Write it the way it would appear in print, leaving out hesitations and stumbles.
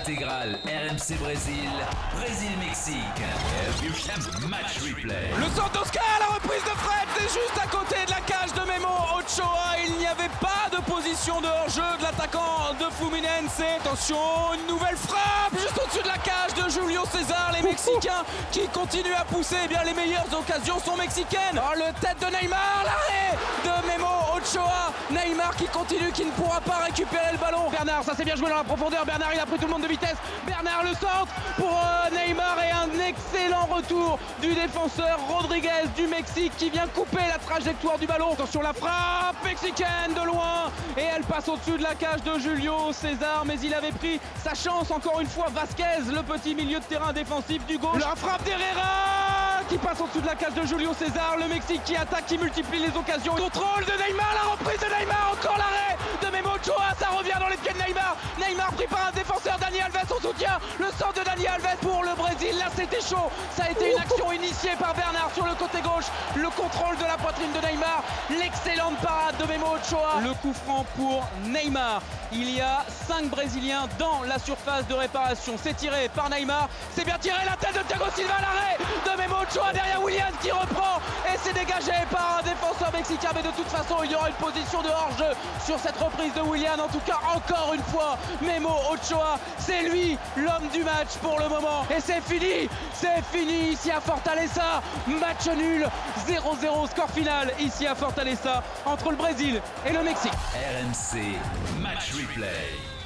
intégrale RMC Brésil, Brésil-Mexique. Match replay. Le Santoska à la reprise de Fred, c'est juste à côté de la cage de Memo Ochoa. Il n'y avait pas de position de hors-jeu de l'attaquant de Fluminense. Attention, une nouvelle frappe juste au-dessus de la cage de Julio César. Les Mexicains qui continuent à pousser. Eh bien, les meilleures occasions sont mexicaines. Oh, le tête de Neymar, l'arrêt de Memo Ochoa. Neymar qui continue, qui ne pourra pas récupérer le ballon. Bernard, ça s'est bien joué dans la profondeur. Bernard, il a pris tout le monde de vitesse. Bernard, le centre pour Neymar et un excellent retour du défenseur Rodriguez du Mexique qui vient couper la trajectoire du ballon. Attention, la frappe mexicaine de loin et elle passe au-dessus de la cage de Julio César, mais il avait pris sa chance encore une fois. Vasquez, le petit milieu de terrain défensif du gauche. La frappe d'Herrera qui passe au-dessus de la cage de Julio César. Le Mexique qui attaque, qui multiplie les occasions. Contrôle de Neymar, la reprise de Neymar, encore l'arrêt de Memo Ochoa, ça revient dans les pieds de Neymar. Neymar pris par un défenseur, Dani Alves, son soutien, le centre de Dani Alves pour le Brésil. Là c'était chaud, ça a été une action initiée par Bernard sur le côté gauche, le contrôle de la poitrine de Neymar, l'excellente parade de Memo Ochoa. Le coup franc pour Neymar, il y a 5 Brésiliens dans la surface de réparation, c'est tiré par Neymar, c'est bien tiré, la tête de Thiago Silva, l'arrêt de Memo Ochoa derrière William qui reprend et c'est dégagé par un défenseur mexicain, mais de toute façon il y aura une position de hors-jeu sur cette reprise de William. En tout cas, encore une fois, Memo Ochoa, c'est lui l'homme du match pour le moment et c'est fini ici à Fortaleza, match nul, 0-0 score final ici à Fortaleza entre le Brésil et le Mexique. RMC Match Replay.